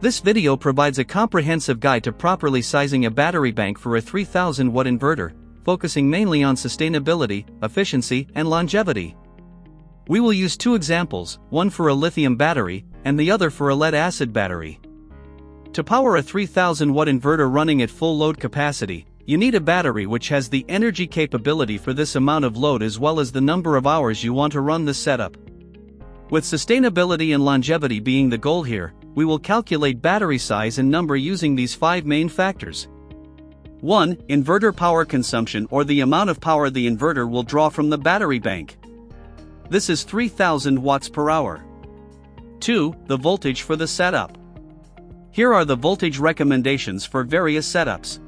This video provides a comprehensive guide to properly sizing a battery bank for a 3000 watt inverter, focusing mainly on sustainability, efficiency, and longevity. We will use two examples, one for a lithium battery, and the other for a lead-acid battery. To power a 3000 watt inverter running at full load capacity, you need a battery which has the energy capability for this amount of load as well as the number of hours you want to run this setup. With sustainability and longevity being the goal here, we will calculate battery size and number using these five main factors. 1. Inverter power consumption, or the amount of power the inverter will draw from the battery bank. This is 3000 watts per hour. 2. The voltage for the setup. Here are the voltage recommendations for various setups.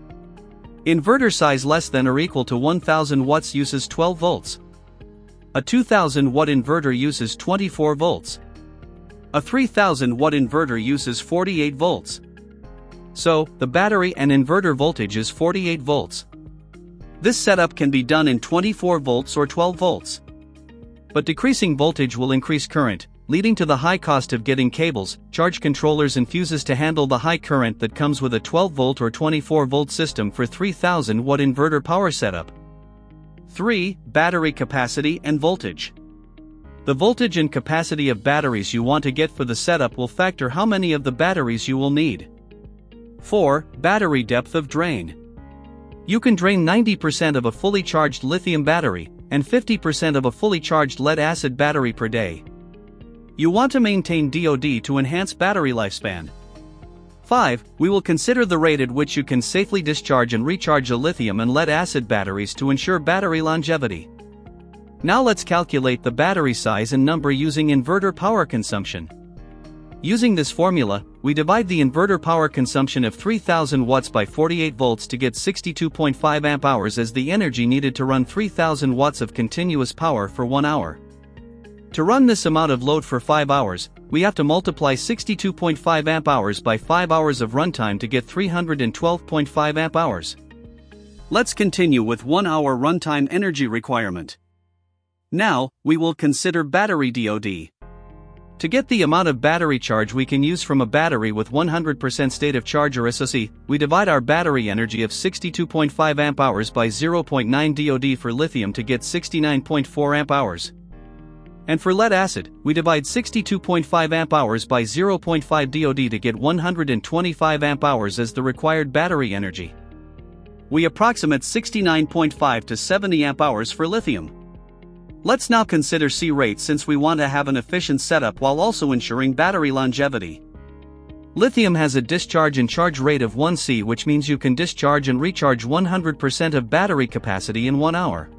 Inverter size less than or equal to 1000 watts uses 12 volts. A 2000 watt inverter uses 24 volts. A 3000 watt inverter uses 48 volts. So, the battery and inverter voltage is 48 volts. This setup can be done in 24 volts or 12 volts. But decreasing voltage will increase current, leading to the high cost of getting cables, charge controllers and fuses to handle the high current that comes with a 12-volt or 24-volt system for 3000-watt inverter power setup. 3. Battery capacity and voltage. The voltage and capacity of batteries you want to get for the setup will factor how many of the batteries you will need. 4. Battery depth of drain. You can drain 90% of a fully charged lithium battery, and 50% of a fully charged lead-acid battery per day. You want to maintain DOD to enhance battery lifespan. 5. We will consider the rate at which you can safely discharge and recharge a lithium and lead-acid batteries to ensure battery longevity. Now let's calculate the battery size and number using inverter power consumption. Using this formula, we divide the inverter power consumption of 3000 watts by 48 volts to get 62.5 amp hours as the energy needed to run 3000 watts of continuous power for 1 hour. To run this amount of load for 5 hours, we have to multiply 62.5 amp hours by 5 hours of runtime to get 312.5 amp hours. Let's continue with 1 hour runtime energy requirement. Now, we will consider battery DOD. To get the amount of battery charge we can use from a battery with 100% state of charge or SOC, we divide our battery energy of 62.5 amp hours by 0.9 DOD for lithium to get 69.4 amp hours. And for lead-acid, we divide 62.5 amp hours by 0.5 DOD to get 125 amp hours as the required battery energy. We approximate 69.5 to 70 amp hours for lithium. Let's now consider C-rate since we want to have an efficient setup while also ensuring battery longevity. Lithium has a discharge and charge rate of 1C, which means you can discharge and recharge 100% of battery capacity in 1 hour.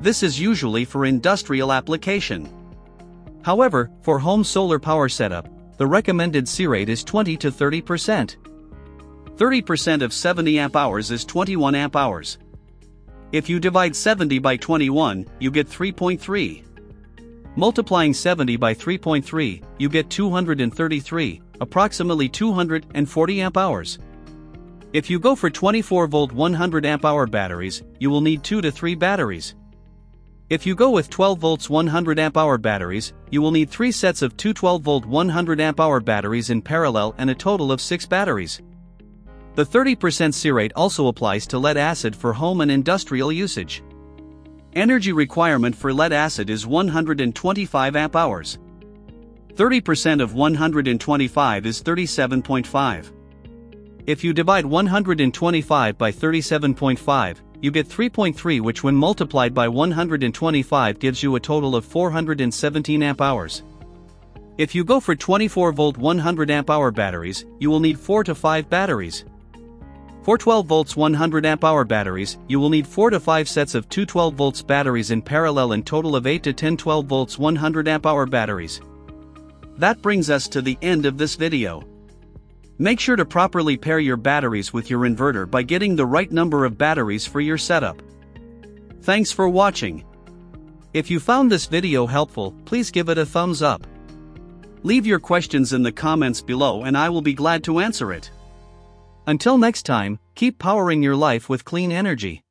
This is usually for industrial application. However, for home solar power setup, the recommended C-rate is 20 to 30%. 30% of 70 amp hours is 21 amp hours. If you divide 70 by 21, you get 3.3. Multiplying 70 by 3.3, you get 233, approximately 240 amp hours. If you go for 24 volt 100 amp hour batteries, you will need 2 to 3 batteries. If you go with 12 volts 100 amp hour batteries, you will need 3 sets of 2 12 volt 100 amp hour batteries in parallel and a total of 6 batteries. The 30% C-rate also applies to lead acid for home and industrial usage. Energy requirement for lead acid is 125 amp hours. 30% of 125 is 37.5. If you divide 125 by 37.5, you get 3.3, which when multiplied by 125 gives you a total of 417 amp hours. If you go for 24 volt 100 amp hour batteries, you will need 4 to 5 batteries. For 12 volts 100 amp hour batteries, you will need 4 to 5 sets of 2 12 volts batteries in parallel and total of 8 to 10 12 volts 100 amp hour batteries. That brings us to the end of this video. Make sure to properly pair your batteries with your inverter by getting the right number of batteries for your setup. Thanks for watching. If you found this video helpful, please give it a thumbs up. Leave your questions in the comments below and I will be glad to answer it. Until next time, keep powering your life with clean energy.